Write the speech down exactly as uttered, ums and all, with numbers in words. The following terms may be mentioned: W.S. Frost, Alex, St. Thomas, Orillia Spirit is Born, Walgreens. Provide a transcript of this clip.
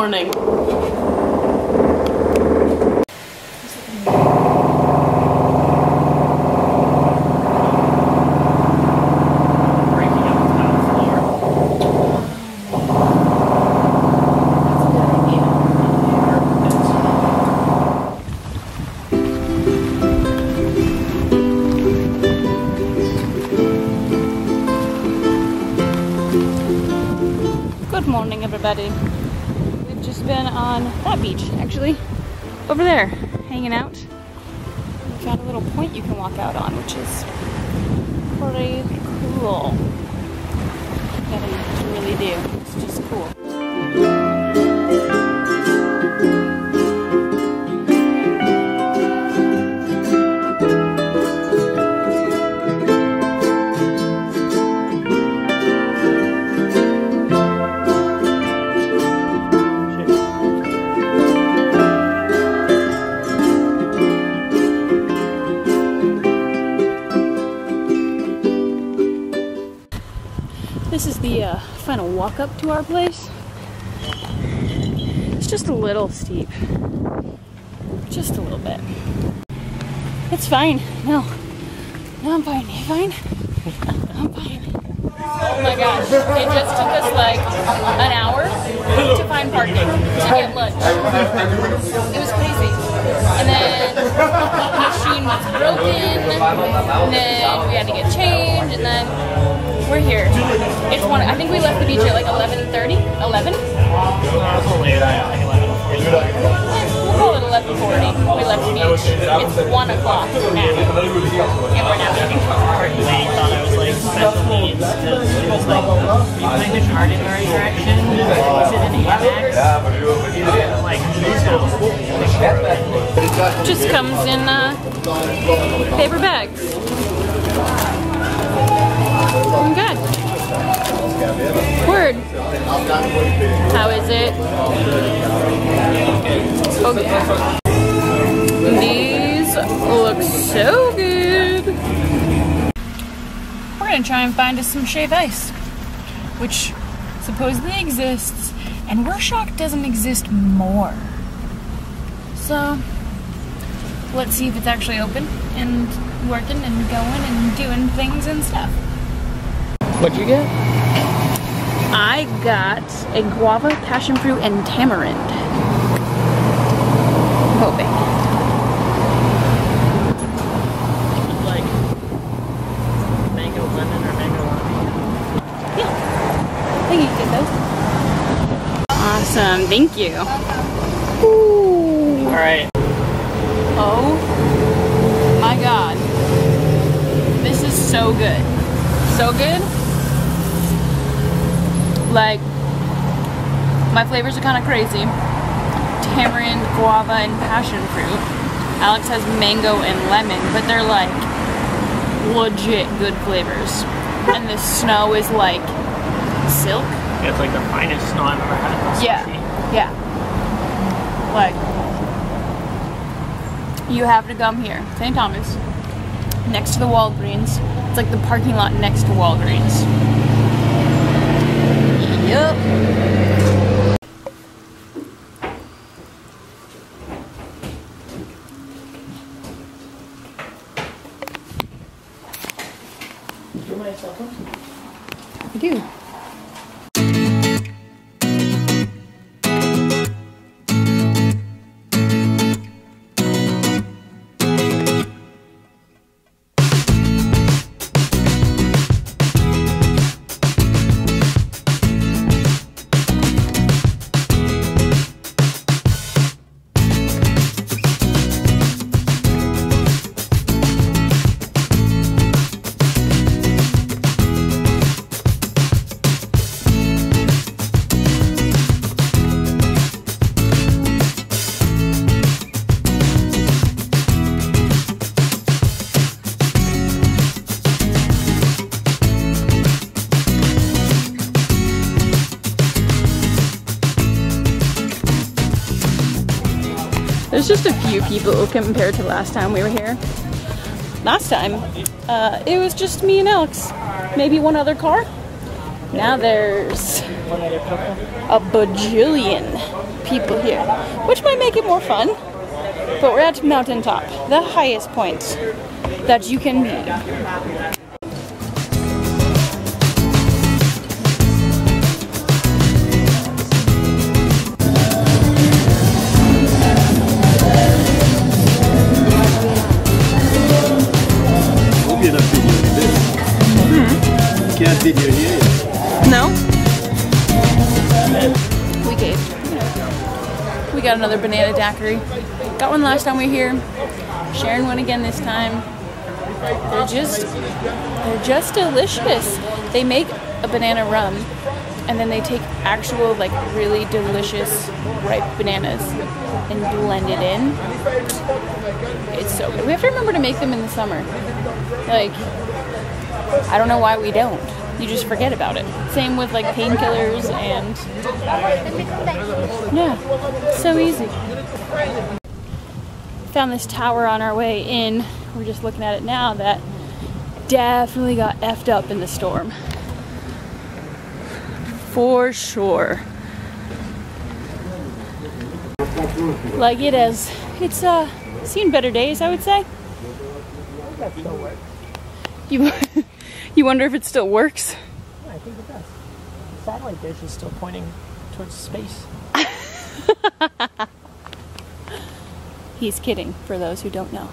morning. Everybody. We've just been on that beach, actually, over there, hanging out. We found a little point you can walk out on, which is pretty cool. That you really do. It's just cool. This is the uh, final walk up to our place. It's just a little steep. Just a little bit. It's fine. No. No, I'm fine. You fine? I'm fine. Oh my gosh. It just took us like an hour to find parking, to get lunch. It was crazy. And then the machine was broken. And then we had to get changed. And then we're here. It's one. I think we left the beach at like eleven thirty. eleven? We'll call it eleven forty. We left the beach. It's one o'clock now. And we're now eating. I thought I was like special needs. It was like, you kind of chart in the right direction. Sit in the axe. You know, like, you just comes in uh, paper bags. I'm good. Word. How is it? Okay. These look so good. We're gonna try and find us some shave ice, which supposedly exists, and we're shocked doesn't exist more. So let's see if it's actually open and working and going and doing things and stuff. What'd you get? I got a guava, passion fruit, and tamarind. I'm hoping. Like mango lemon or mango lemon? Yeah. I think you can get those. Awesome. Thank you. Ooh. All right. Oh my God. This is so good. So good. Like, my flavors are kind of crazy. Tamarind, guava, and passion fruit. Alex has mango and lemon, but they're like legit good flavors. And the snow is like silk. Yeah, it's like the finest snow I've ever had. Yeah, yeah. Like, you have to come here. Saint Thomas, next to the Walgreens. It's like the parking lot next to Walgreens. Yep. Do my stuff up? I do. There's just a few people compared to last time we were here. Last time, uh, it was just me and Alex. Maybe one other car. Now there's a bajillion. people here, which might make it more fun. But we're at mountaintop, the highest point that you can be. Video here. No? We gave. We got another banana daiquiri. Got one last time we were here. Sharon went again this time. They're just, they're just delicious. They make a banana rum, and then they take actual, like, really delicious ripe bananas and blend it in. It's so good. We have to remember to make them in the summer. Like, I don't know why we don't. You just forget about it. Same with like painkillers and... Yeah, so easy. Found this tower on our way in. We're just looking at it now that definitely got effed up in the storm. For sure. Like it is. It's uh, seen better days, I would say. You... You wonder if it still works? Yeah, I think it does. The satellite dish is still pointing towards space. He's kidding, for those who don't know.